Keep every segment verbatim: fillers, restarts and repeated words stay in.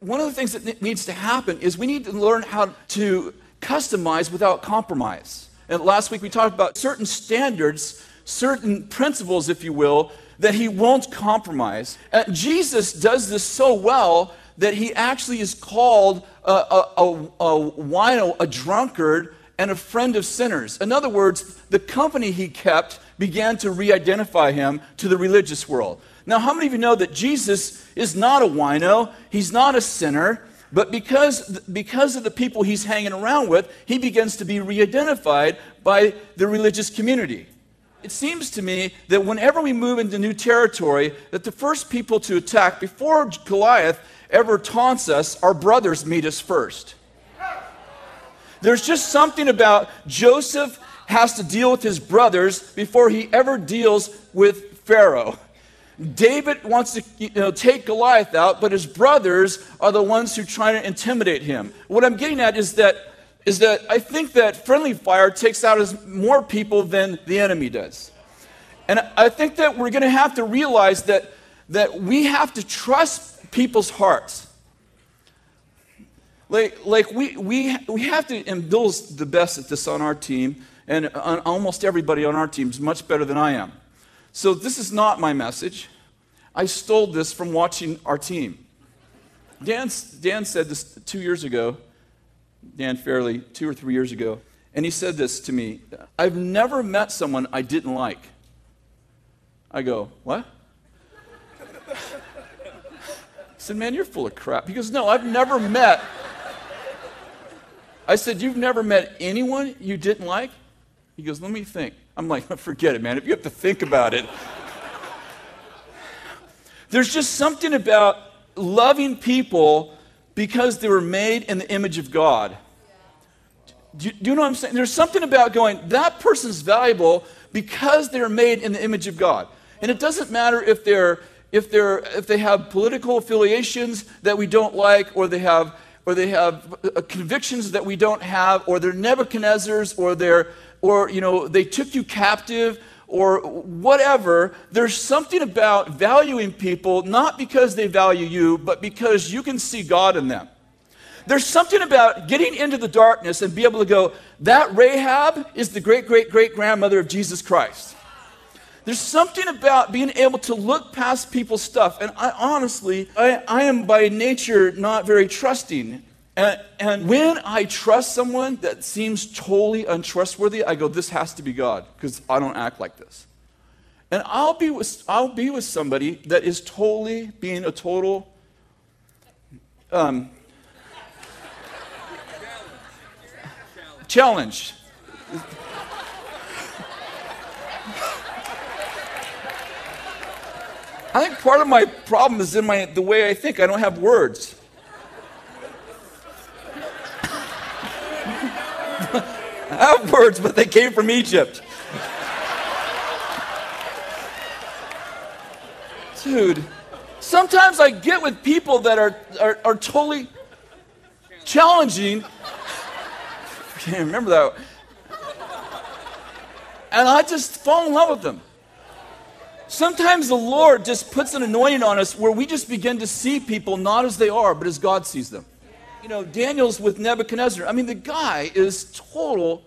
one of the things that needs to happen is we need to learn how to customize without compromise. And last week we talked about certain standards, certain principles, if you will, that he won't compromise. And Jesus does this so well that he actually is called a, a, a, a wino, a drunkard, and a friend of sinners. In other words, the company he kept began to re-identify him to the religious world. Now, how many of you know that Jesus is not a wino, he's not a sinner, but because, because of the people he's hanging around with, he begins to be re-identified by the religious community. It seems to me that whenever we move into new territory, that the first people to attack before Goliath ever taunts us, our brothers meet us first. There's just something about Joseph has to deal with his brothers before he ever deals with Pharaoh. David wants to, you know, take Goliath out, but his brothers are the ones who try to intimidate him. What I'm getting at is that, is that I think that friendly fire takes out as more people than the enemy does. And I think that we're going to have to realize that, that we have to trust people's hearts. Like, like we, we, we have to, and Bill's the best at this on our team, and on almost everybody on our team is much better than I am. So this is not my message. I stole this from watching our team. Dan, Dan said this two years ago, Dan Fairley, two or three years ago, and he said this to me, "I've never met someone I didn't like." I go, "What?" I said, "Man, you're full of crap." He goes, "No, I've never met..." I said, "You've never met anyone you didn't like?" He goes, "Let me think." I'm like, "Forget it, man. If you have to think about it." There's just something about loving people because they were made in the image of God. Do, do you know what I'm saying? There's something about going, that person's valuable because they're made in the image of God. And it doesn't matter if they're if they're if they have political affiliations that we don't like, or they have or they have convictions that we don't have, or they're Nebuchadnezzars, or they're, or, you know, they took you captive, or whatever. There's something about valuing people, not because they value you, but because you can see God in them. There's something about getting into the darkness and be able to go, that Rahab is the great-great-great-grandmother of Jesus Christ. There's something about being able to look past people's stuff. And I honestly, I, I am by nature not very trusting. And, and when I trust someone that seems totally untrustworthy, I go, this has to be God, because I don't act like this. And I'll be with, I'll be with somebody that is totally being a total... Um, challenge. challenge. I think part of my problem is in my the way I think. I don't have words. I have words, but they came from Egypt. Dude, sometimes I get with people that are, are, are totally challenging. I can't remember that. And I just fall in love with them. Sometimes the Lord just puts an anointing on us where we just begin to see people not as they are, but as God sees them. You know, Daniel's with Nebuchadnezzar. I mean, the guy is total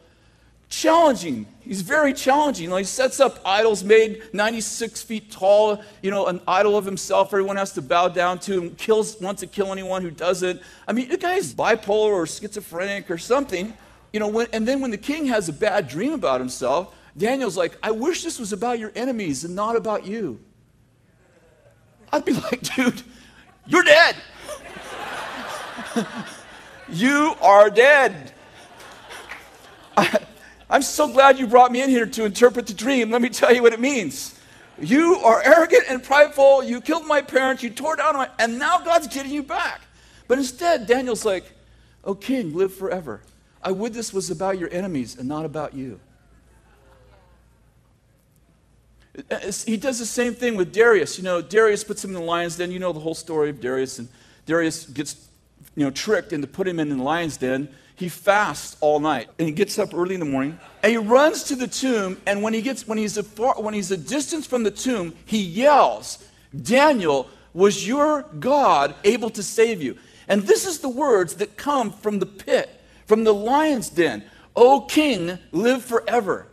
challenging. He's very challenging. You know, he sets up idols made ninety-six feet tall, you know, an idol of himself everyone has to bow down to, and kills, wants to kill anyone who doesn't. I mean, the guy's bipolar or schizophrenic or something. You know, when, and then when the king has a bad dream about himself, Daniel's like, I wish this was about your enemies and not about you. I'd be like, dude, you're dead. You are dead. I, I'm so glad you brought me in here to interpret the dream. Let me tell you what it means. You are arrogant and prideful. You killed my parents. You tore down my... And now God's getting you back. But instead, Daniel's like, oh, king, live forever. I would this was about your enemies and not about you. He does the same thing with Darius. You know, Darius puts him in the lion's den. You know the whole story of Darius. And Darius gets, you know, tricked into putting him in the lion's den. He fasts all night. And he gets up early in the morning. And he runs to the tomb. And when, he gets, when, he's, a far, when he's a distance from the tomb, he yells, Daniel, was your God able to save you? And this is the words that come from the pit, from the lion's den. O king, live forever.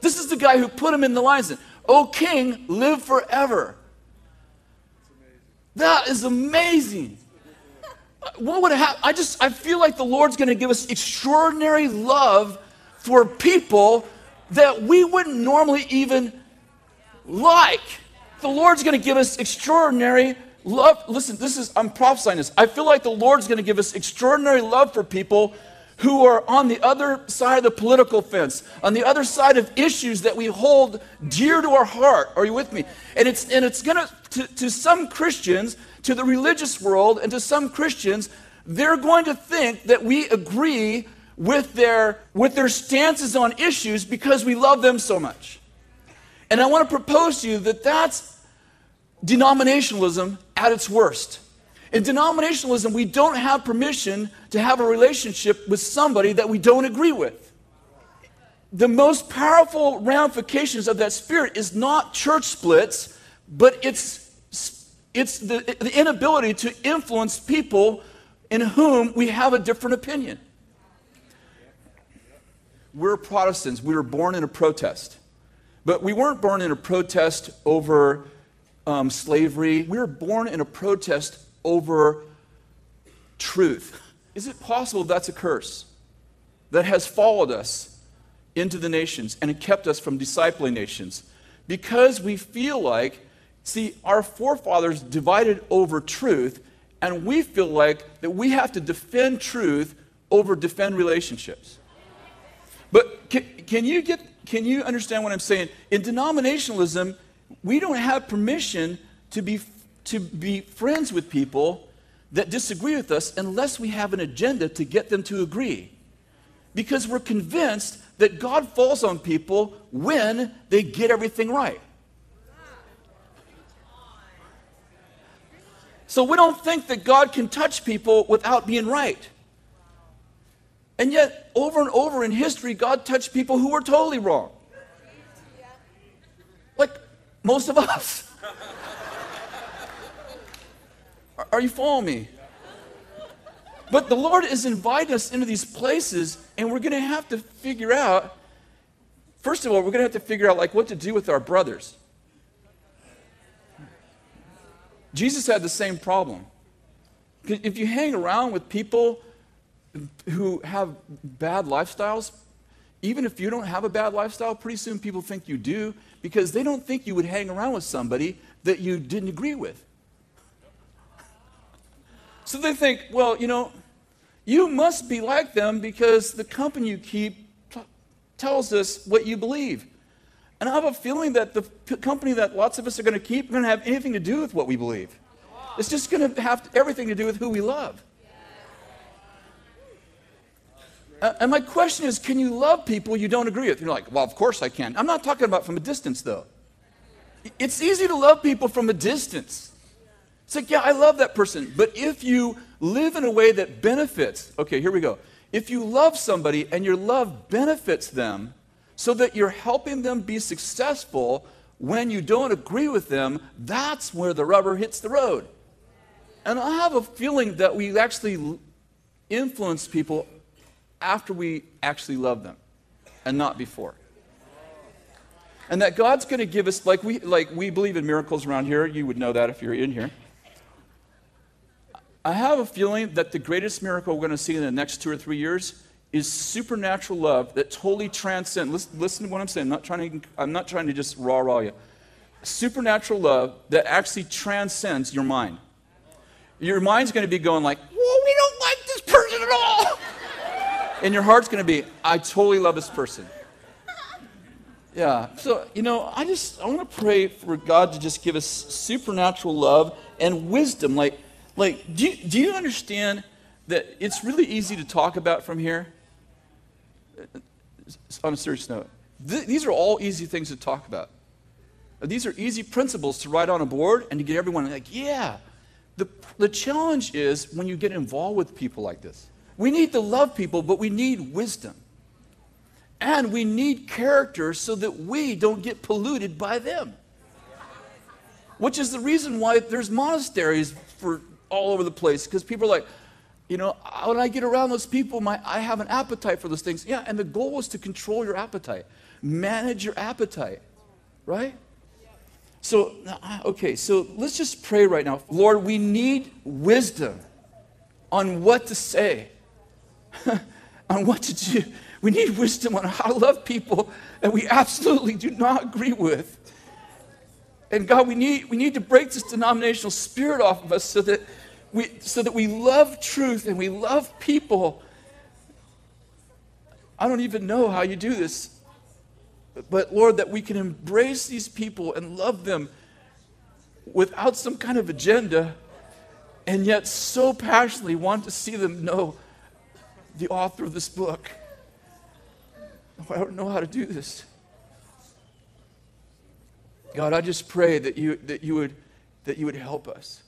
This is the guy who put him in the lion's den. O king, live forever. That is amazing. What would happen? I just, I feel like the Lord's going to give us extraordinary love for people that we wouldn't normally even like. The Lord's going to give us extraordinary love. Listen, this is, I'm prophesying this. I feel like the Lord's going to give us extraordinary love for people who are on the other side of the political fence, on the other side of issues that we hold dear to our heart. Are you with me? And it's, and it's going to, to some Christians, to the religious world, and to some Christians, they're going to think that we agree with their, with their stances on issues because we love them so much. And I want to propose to you that that's denominationalism at its worst. In denominationalism, we don't have permission to have a relationship with somebody that we don't agree with. The most powerful ramifications of that spirit is not church splits, but it's It's the, the inability to influence people in whom we have a different opinion. We're Protestants. We were born in a protest. But we weren't born in a protest over um, slavery. We were born in a protest over truth. Is it possible that's a curse that has followed us into the nations and it kept us from discipling nations? Because we feel like, see, our forefathers divided over truth, and we feel like that we have to defend truth over defend relationships. But can, can you get, can you understand what I'm saying? In denominationalism, we don't have permission to be, to be friends with people that disagree with us unless we have an agenda to get them to agree. Because we're convinced that God falls on people when they get everything right. So we don't think that God can touch people without being right. And yet, over and over in history, God touched people who were totally wrong. Like most of us. Are you following me? But the Lord is inviting us into these places, and we're going to have to figure out, first of all, we're going to have to figure out like what to do with our brothers. Jesus had the same problem. If you hang around with people who have bad lifestyles, even if you don't have a bad lifestyle, pretty soon people think you do, because they don't think you would hang around with somebody that you didn't agree with. So they think, well, you know, you must be like them because the company you keep t- tells us what you believe. And I have a feeling that the company that lots of us are going to keep is going to have anything to do with what we believe. It's just going to have everything to do with who we love. Uh, and my question is, can you love people you don't agree with? You're like, well, of course I can. I'm not talking about from a distance, though. It's easy to love people from a distance. It's like, yeah, I love that person. But if you live in a way that benefits, okay, here we go. If you love somebody and your love benefits them, so that you're helping them be successful when you don't agree with them, that's where the rubber hits the road. And I have a feeling that we actually influence people after we actually love them and not before. And that God's going to give us, like we, like we believe in miracles around here. You would know that if you're in here. I have a feeling that the greatest miracle we're going to see in the next two or three years is supernatural love that totally transcends. Listen, listen to what I'm saying. I'm not trying to, I'm not trying to just rah-rah you. Supernatural love that actually transcends your mind. Your mind's going to be going like, well, we don't like this person at all. And your heart's going to be, I totally love this person. Yeah. So, you know, I just, I want to pray for God to just give us supernatural love and wisdom. Like, like, do you, do you understand that it's really easy to talk about from here? On a serious note, th- these are all easy things to talk about. These are easy principles to write on a board and to get everyone like, yeah. The, the challenge is when you get involved with people like this. We need to love people, but we need wisdom. And we need character so that we don't get polluted by them. Which is the reason why there's monasteries for all over the place, because people are like, You know, when I get around those people, my, I have an appetite for those things. Yeah, and the goal is to control your appetite. Manage your appetite, right? So, okay, so let's just pray right now. Lord, we need wisdom on what to say, on what to do. We need wisdom on how to love people that we absolutely do not agree with. And God, we need, we need to break this denominational spirit off of us so that we, so that we love truth and we love people. I don't even know how you do this. But Lord, that we can embrace these people and love them without some kind of agenda, and yet so passionately want to see them know the author of this book. I don't know how to do this. God, I just pray that you, that you would, that you would help us.